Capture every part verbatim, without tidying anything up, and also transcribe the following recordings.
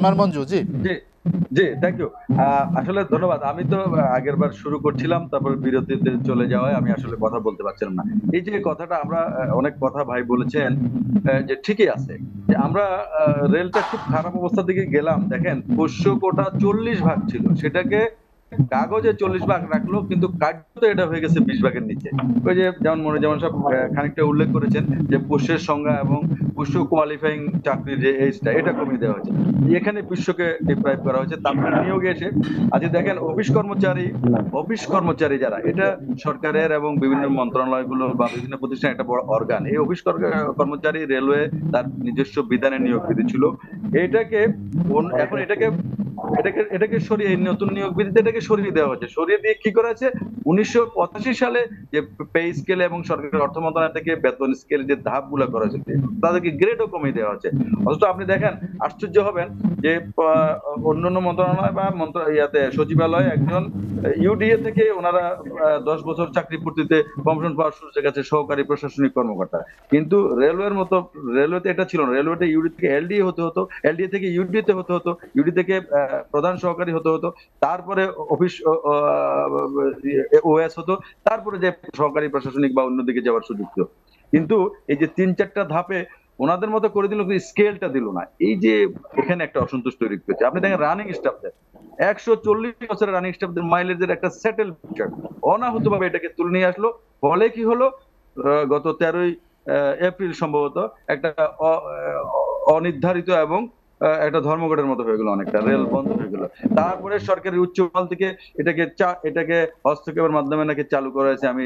আমার Manju ji ji thank you. আসলে ধন্যবাদ। আমি তো আগের বার শুরু করছিলাম, তারপর বিরতিতে চলে যাওয়ায় আমি আসলে কথা বলতে পারছিলাম না। এই যে কথাটা আমরা অনেক কথা ভাই বলেছেন যে ঠিকই আছে যে আমরা রেলটা খুব খারাপ অবস্থা থেকে গেলাম। দেখেন পোষ্য কোটা চল্লিশ ভাগ ছিল, সেটাকে কাগজে চল্লিশ ভাগ রাখলো, কিন্তু কার্যত এটা হয়ে গেছে বিশ ভাগের নিচে। ওই যে যেমন মনিরুজ্জামান সাহেব খানিকটা উল্লেখ করেছেন যে পোষ্যের সংজ্ঞা এবং পোষ্য কোয়ালিফাইং চাকরির যে এজটা এটা কমিয়ে দেওয়া হয়েছে, এখানে পোষ্যকে ডিপ্রাইভ করা হয়েছে। তারপরে নিয়োগে এসে আজকে দেখেন অফিস কর্মচারী অফিস কর্মচারী যারা, এটা সরকারের এবং বিভিন্ন মন্ত্রণালয়গুলো বা বিভিন্ন প্রতিষ্ঠান একটা বড় অর্গান। এই অফিস কর্মচারী রেলওয়ে তার নিজস্ব বিধানে নিয়োগ বিধি ছিল, এটাকে এখন এটাকে এটাকে এটাকে সরিয়ে নতুন নিয়োগ বিধিতে এটাকে সরিয়ে দেওয়া হচ্ছে। সরিয়ে দিয়ে কি করা হয়েছে, উনিশশো পঁচাশি সালে যে পে স্কেল এবং সরকারের অর্থ মন্ত্রণালয় থেকে বেতন স্কেল যে ধাপগুলো করা হয়েছে তাদেরকে গ্রেডও কমিয়ে দেওয়া হচ্ছে। অথচ আপনি দেখেন আশ্চর্য হবেন যে অন্যান্য মন্ত্রণালয় বা মন্ত্র ইয়াতে সচিবালয় একজন ইউডিএ থেকে ওনারা দশ বছর চাকরি পূর্তিতে কমিশন পাওয়ার সুযোগ আছে সহকারী প্রশাসনিক কর্মকর্তা, কিন্তু রেলওয়ের মতো রেলওয়েতে এটা ছিল না। রেলওয়েতে ইউডি থেকে এলডিএ হতে হতো, এলডিএ থেকে ইউডিএতে হতে হতো, ইউডি থেকে প্রধান সহকারী হতে হতো, তারপরে অফিস ওএস হতো, তারপরে যে সহকারী প্রশাসনিক বা অন্যদিকে যাওয়ার সুযোগ ছিল। কিন্তু এই যে তিন চারটা ধাপে ওনাদের মতো করে দিল, কিন্তু স্কেলটা দিল না। এই যে এখানে একটা অসন্তোষ তৈরি হয়েছে। আপনি দেখেন রানিং স্টাফদের একশো চল্লিশ বছরের রানিং স্টাফদের মাইলেজের একটা সেটেল অনাহতভাবে এটাকে তুলে নিয়ে আসলো। ফলে কি হলো, গত তেরোই এপ্রিল সম্ভবত একটা অনির্ধারিত এবং একটা ধর্মঘটের মতো হয়ে গেল, অনেকটা রেল বন্ধ হয়ে গেল। তারপরে সরকারের উচ্চপাল থেকে এটাকে এটাকে হস্তক্ষেপের মাধ্যমে নাকি চালু করা হয়েছে, আমি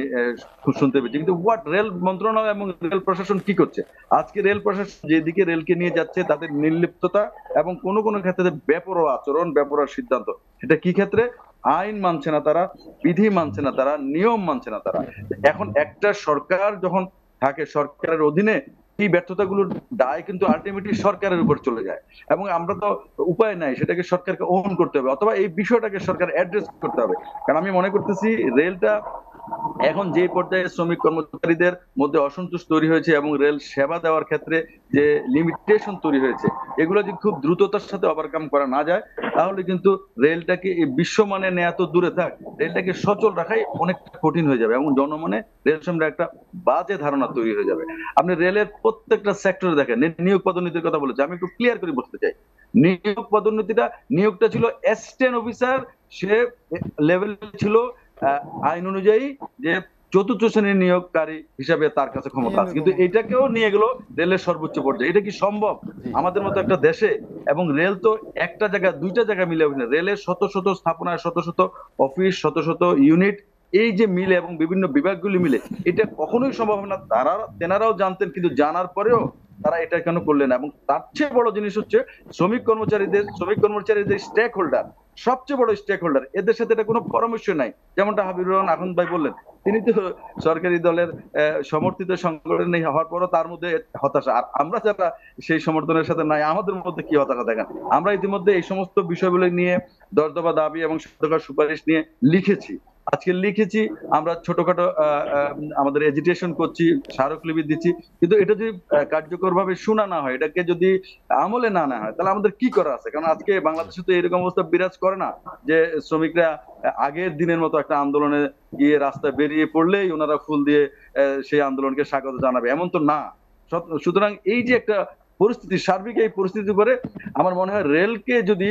শুনতে পেয়েছি। কিন্তু হোয়াট, রেল মন্ত্রণালয় এবং রেল প্রশাসন কি করছে? আজকে রেল প্রশাসন যেদিকে রেলকে নিয়ে যাচ্ছে তাদের নির্লিপ্ততা এবং কোনো কোনো ক্ষেত্রে বেপরোয়া আচরণ, বেপরোয়া সিদ্ধান্ত, সেটা কি ক্ষেত্রে? আইন মানছে না তারা, বিধি মানছে না তারা, নিয়ম মানছে না তারা। এখন একটা সরকার যখন থাকে, সরকারের অধীনে এই ব্যর্থতাগুলোর দায় কিন্তু আলটিমেটলি সরকারের উপর চলে যায়, এবং আমরা তো উপায় নাই, সেটাকে সরকারকে ওন করতে হবে অথবা এই বিষয়টাকে সরকার অ্যাড্রেস করতে হবে। কারণ আমি মনে করতেছি রেলটা এখন যে পর্যায়ে শ্রমিক কর্মচারীদের মধ্যে অসন্তোষ তৈরি হয়েছে এবং রেল সেবা দেওয়ার ক্ষেত্রে যে লিমিটেশন তৈরি হয়েছে, এগুলো যদি খুব দ্রুততার সাথে ওভারকাম করা না যায় তাহলে কিন্তু রেলটাকে বিশ্বমানে নেওয়া তো দূরে থাক, রেলটাকে সচল রাখাই অনেকটা কঠিন হয়ে যাবে এবং জনমনে রেল সম্পর্কে একটা বাজে ধারণা তৈরি হয়ে যাবে। আপনি রেলের প্রত্যেকটা সেক্টরে দেখেন নিয়োগ পদোন্নতির কথা বলেছে, আমি একটু ক্লিয়ার করে বলতে চাই। নিয়োগ পদোন্নতিটা নিয়োগটা ছিল অ্যাসিস্ট্যান্ট অফিসার, সে লেভেল ছিল আইন অনুযায়ী যে চতুর্থ শ্রেণীর নিয়োগকারী হিসাবে তার কাছে ক্ষমতা আছে, কিন্তু এটাকেও নিয়ে গেল রেলের সর্বোচ্চ পর্যায়ে। এটা কি সম্ভব আমাদের মতো একটা দেশে? এবং রেল তো একটা জায়গা দুইটা জায়গা মিলে হবে না, রেলের শত শত স্থাপনা, শত শত অফিস, শত শত ইউনিট, এই যে মিলে এবং বিভিন্ন বিভাগগুলি মিলে, এটা কখনোই সম্ভব না। তারা তেনারাও জানতেন, কিন্তু জানার পরেও তারা এটা কেন করলেন না? এবং তার চেয়ে বড় জিনিস হচ্ছে শ্রমিক কর্মচারীদের শ্রমিক কর্মচারীদের স্টেক হোল্ডার, সবচেয়ে বড় স্টেক হোল্ডার, এদের সাথে এটা কোনো পরামর্শ নাই। যেমনটা হাবিবুর রহমান আহমদ ভাই বললেন, তিনি তো সরকারি দলের সমর্থিত সংগঠনে হওয়ার পরও তার মধ্যে হতাশা। আর আমরা যারা সেই সমর্থনের সাথে নাই, আমাদের মধ্যে কি হতাশা দেখেন। আমরা ইতিমধ্যে এই সমস্ত বিষয়গুলো নিয়ে দশ দফা দাবি এবং সরকার সুপারিশ নিয়ে লিখেছি, আজকে লিখেছি, আমরা ছোটখাটো আমাদের এজিটেশন করছি, স্মারকলিপি দিচ্ছি, কিন্তু এটা যদি কার্যকর ভাবে শোনা না হয়, এটাকে যদি আমলে না না হয়, তাহলে আমাদের কি করা আছে? কারণ আজকে বাংলাদেশে তো এরকম অবস্থা বিরাজ করে না যে শ্রমিকরা আগের দিনের মতো একটা আন্দোলনে গিয়ে রাস্তায় বেরিয়ে পড়লেই ওনারা ফুল দিয়ে সেই আন্দোলনকে স্বাগত জানাবে, এমন তো না। সুতরাং এই যে একটা পরিস্থিতি, সার্বিক এই পরিস্থিতির উপরে আমার মনে হয় রেলকে যদি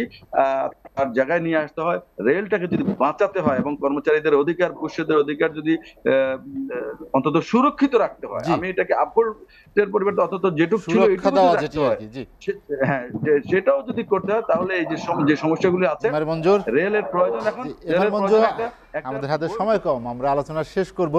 তার জায়গায় নিয়ে আসতে হয়, রেলটাকে যদি বাঁচাতে হয় এবং কর্মচারীদের অধিকার, পুরুষদের অধিকার যদি অন্তত সুরক্ষিত রাখতে হয়, আমি এটাকে আপডেটের পরিবর্তে অন্তত যেটুকু ছিল হ্যাঁ সেটাও যদি করতে হয়, তাহলে এই যে যে সমস্যাগুলি আছে রেলের প্রয়োজন এখন। আমাদের হাতে সময় কম, আমরা আলোচনা শেষ করব।